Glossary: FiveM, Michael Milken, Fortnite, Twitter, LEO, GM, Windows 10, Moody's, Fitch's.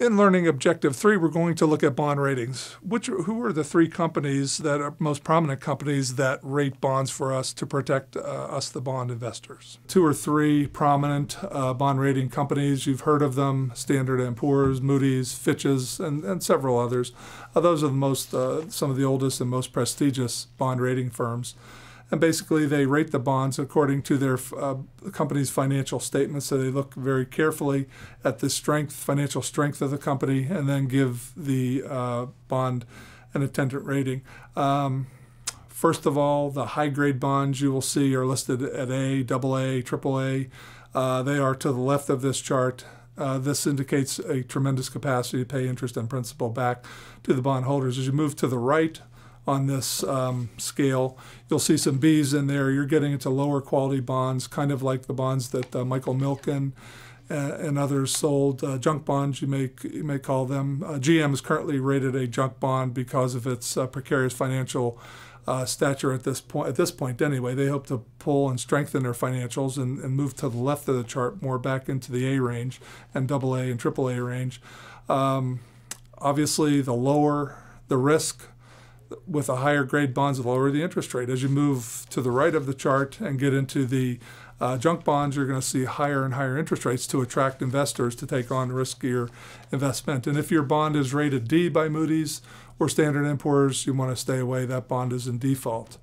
In Learning Objective 3, we're going to look at bond ratings. Who are the three companies that are most prominent companies that rate bonds for us to protect us, the bond investors? Two or three prominent bond rating companies. You've heard of them, Standard & Poor's, Moody's, Fitch's, and several others. Those are the most, some of the oldest and most prestigious bond rating firms. And basically, they rate the bonds according to their company's financial statements. So they look very carefully at the strength, financial strength of the company, and then give the bond an attendant rating. First of all, the high-grade bonds you will see are listed at A, AA, AAA. They are to the left of this chart. This indicates a tremendous capacity to pay interest and principal back to the bondholders. As you move to the right on this scale, you'll see some Bs in there. You're getting into lower quality bonds, kind of like the bonds that Michael Milken and others sold, junk bonds you may call them. GM is currently rated a junk bond because of its precarious financial stature at this point. Anyway, they hope to pull and strengthen their financials and move to the left of the chart, more back into the A range and AA and AAA range. Obviously, the lower the risk, with a higher grade bonds will lower the interest rate. As you move to the right of the chart and get into the junk bonds, you're going to see higher and higher interest rates to attract investors to take on riskier investment. And if your bond is rated D by Moody's or Standard & Poor's, you want to stay away. That bond is in default.